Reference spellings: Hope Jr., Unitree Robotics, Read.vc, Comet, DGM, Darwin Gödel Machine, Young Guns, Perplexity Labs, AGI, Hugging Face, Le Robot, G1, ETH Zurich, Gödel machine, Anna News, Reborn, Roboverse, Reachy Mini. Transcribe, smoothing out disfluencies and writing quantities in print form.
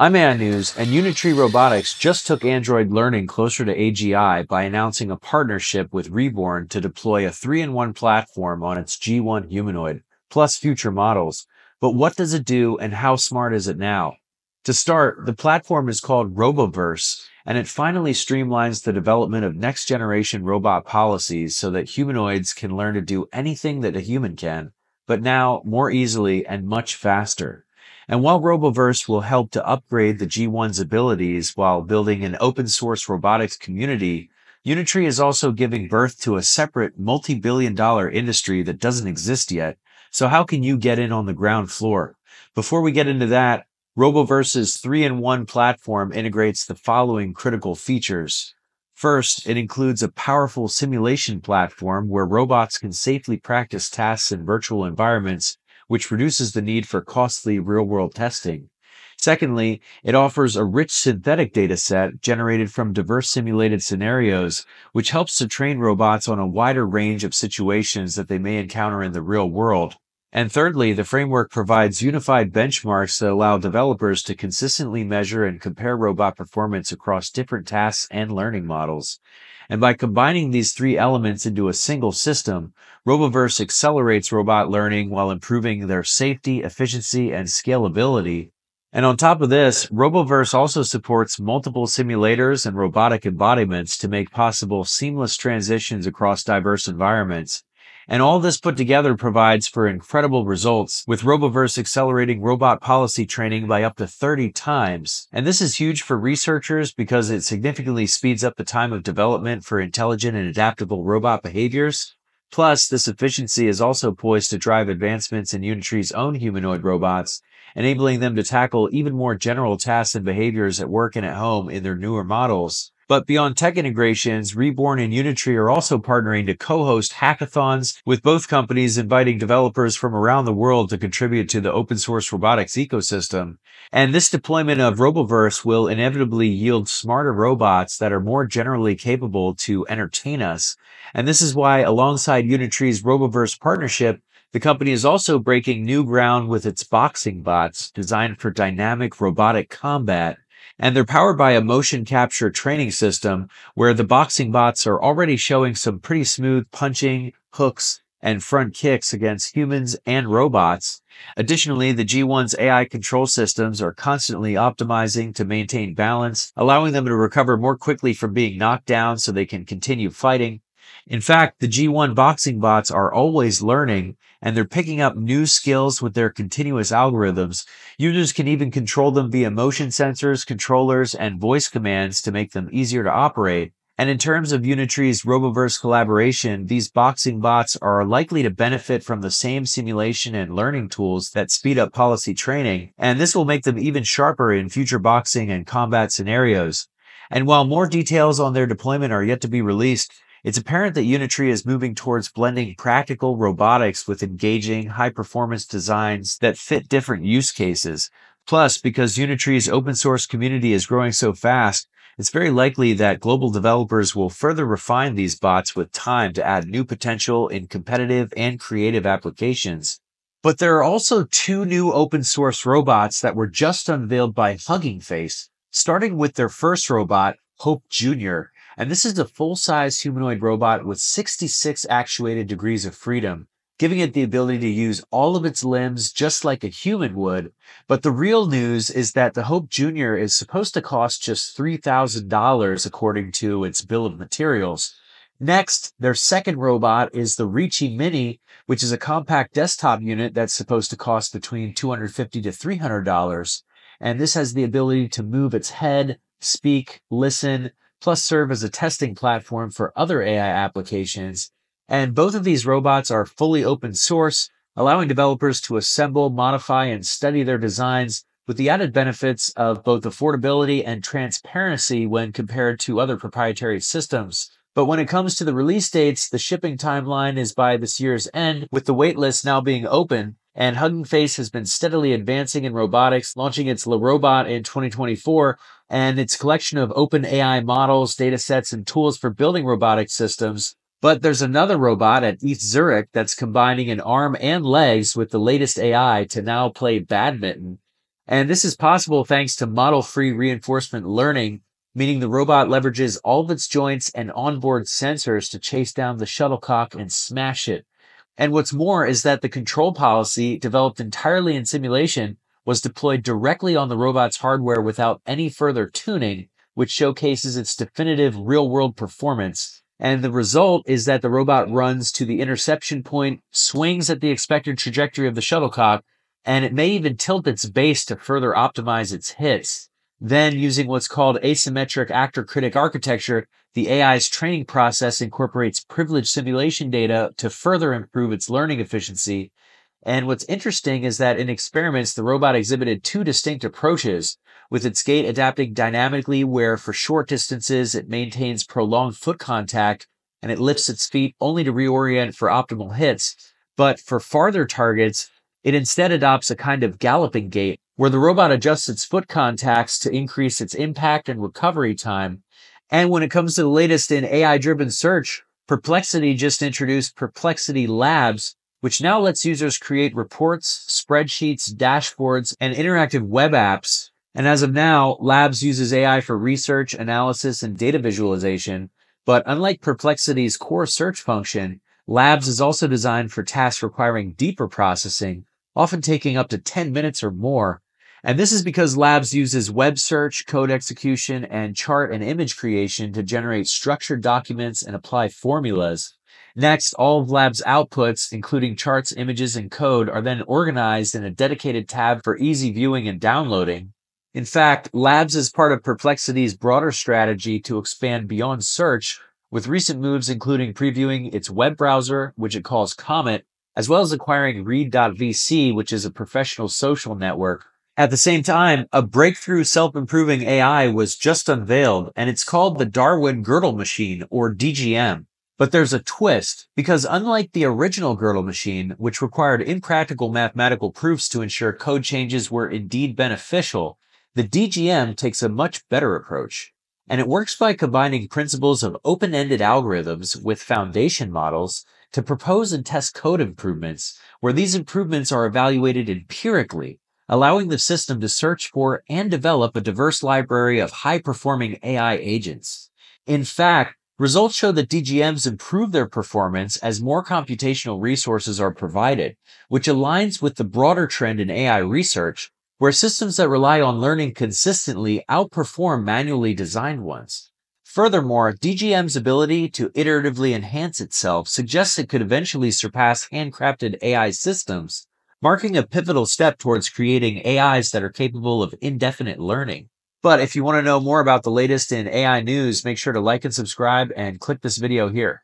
I'm Anna News, and Unitree Robotics just took Android learning closer to AGI by announcing a partnership with Reborn to deploy a 3-in-1 platform on its G1 humanoid, plus future models. But what does it do, and how smart is it now? To start, the platform is called Roboverse, and it finally streamlines the development of next-generation robot policies so that humanoids can learn to do anything that a human can, but now more easily and much faster. And while Roboverse will help to upgrade the G1's abilities while building an open-source robotics community, Unitree is also giving birth to a separate multi-billion-dollar industry that doesn't exist yet. So how can you get in on the ground floor? Before we get into that, Roboverse's 3-in-1 platform integrates the following critical features. First, it includes a powerful simulation platform where robots can safely practice tasks in virtual environments, which reduces the need for costly real-world testing. Secondly, it offers a rich synthetic dataset generated from diverse simulated scenarios, which helps to train robots on a wider range of situations that they may encounter in the real world. And thirdly, the framework provides unified benchmarks that allow developers to consistently measure and compare robot performance across different tasks and learning models. And by combining these three elements into a single system, Roboverse accelerates robot learning while improving their safety, efficiency, and scalability. And on top of this, Roboverse also supports multiple simulators and robotic embodiments to make possible seamless transitions across diverse environments. And all this put together provides for incredible results, with Roboverse accelerating robot policy training by up to 30 times. And this is huge for researchers because it significantly speeds up the time of development for intelligent and adaptable robot behaviors. Plus, this efficiency is also poised to drive advancements in Unitree's own humanoid robots, enabling them to tackle even more general tasks and behaviors at work and at home in their newer models. But beyond tech integrations, Reborn and Unitree are also partnering to co-host hackathons, with both companies inviting developers from around the world to contribute to the open-source robotics ecosystem. And this deployment of Roboverse will inevitably yield smarter robots that are more generally capable to entertain us. And this is why, alongside Unitree's Roboverse partnership, the company is also breaking new ground with its boxing bots designed for dynamic robotic combat. And they're powered by a motion capture training system where the boxing bots are already showing some pretty smooth punching, hooks, and front kicks against humans and robots. Additionally, the G1's AI control systems are constantly optimizing to maintain balance, allowing them to recover more quickly from being knocked down so they can continue fighting. In fact, the G1 boxing bots are always learning, and they're picking up new skills with their continuous algorithms. Users can even control them via motion sensors, controllers, and voice commands to make them easier to operate. And in terms of Unitree's Roboverse collaboration, these boxing bots are likely to benefit from the same simulation and learning tools that speed up policy training, and this will make them even sharper in future boxing and combat scenarios. And while more details on their deployment are yet to be released, it's apparent that Unitree is moving towards blending practical robotics with engaging, high-performance designs that fit different use cases. Plus, because Unitree's open-source community is growing so fast, it's very likely that global developers will further refine these bots with time to add new potential in competitive and creative applications. But there are also two new open-source robots that were just unveiled by Hugging Face, starting with their first robot, Hope Jr., and this is a full-size humanoid robot with 66 actuated degrees of freedom, giving it the ability to use all of its limbs just like a human would. But the real news is that the Hope Jr. is supposed to cost just $3,000 according to its bill of materials. Next, their second robot is the Reachy Mini, which is a compact desktop unit that's supposed to cost between $250 to $300. And this has the ability to move its head, speak, listen, plus serve as a testing platform for other AI applications. And both of these robots are fully open source, allowing developers to assemble, modify, and study their designs with the added benefits of both affordability and transparency when compared to other proprietary systems. But when it comes to the release dates, the shipping timeline is by this year's end, with the waitlist now being open. And Hugging Face has been steadily advancing in robotics, launching its Le Robot in 2024, and its collection of open AI models, datasets, and tools for building robotic systems. But there's another robot at ETH Zurich that's combining an arm and legs with the latest AI to now play badminton. And this is possible thanks to model-free reinforcement learning, meaning the robot leverages all of its joints and onboard sensors to chase down the shuttlecock and smash it. And what's more is that the control policy, developed entirely in simulation, was deployed directly on the robot's hardware without any further tuning, which showcases its definitive real-world performance. And the result is that the robot runs to the interception point, swings at the expected trajectory of the shuttlecock, and it may even tilt its base to further optimize its hits. Then, using what's called asymmetric actor-critic architecture, the AI's training process incorporates privileged simulation data to further improve its learning efficiency. And what's interesting is that in experiments, the robot exhibited two distinct approaches, with its gait adapting dynamically where for short distances it maintains prolonged foot contact and it lifts its feet only to reorient for optimal hits. But for farther targets, it instead adopts a kind of galloping gait where the robot adjusts its foot contacts to increase its impact and recovery time. And when it comes to the latest in AI-driven search, Perplexity just introduced Perplexity Labs, which now lets users create reports, spreadsheets, dashboards, and interactive web apps. And as of now, Labs uses AI for research, analysis, and data visualization. But unlike Perplexity's core search function, Labs is also designed for tasks requiring deeper processing, often taking up to 10 minutes or more. And this is because Labs uses web search, code execution, and chart and image creation to generate structured documents and apply formulas. Next, all of Labs' outputs, including charts, images, and code, are then organized in a dedicated tab for easy viewing and downloading. In fact, Labs is part of Perplexity's broader strategy to expand beyond search, with recent moves including previewing its web browser, which it calls Comet, as well as acquiring Read.vc, which is a professional social network. At the same time, a breakthrough self-improving AI was just unveiled, and it's called the Darwin Gödel Machine, or DGM. But there's a twist, because unlike the original Gödel machine, which required impractical mathematical proofs to ensure code changes were indeed beneficial, the DGM takes a much better approach. And it works by combining principles of open-ended algorithms with foundation models to propose and test code improvements, where these improvements are evaluated empirically, allowing the system to search for and develop a diverse library of high-performing AI agents. In fact, results show that DGMs improve their performance as more computational resources are provided, which aligns with the broader trend in AI research, where systems that rely on learning consistently outperform manually designed ones. Furthermore, DGM's ability to iteratively enhance itself suggests it could eventually surpass handcrafted AI systems, marking a pivotal step towards creating AIs that are capable of indefinite learning. But if you want to know more about the latest in AI news, make sure to like and subscribe and click this video here.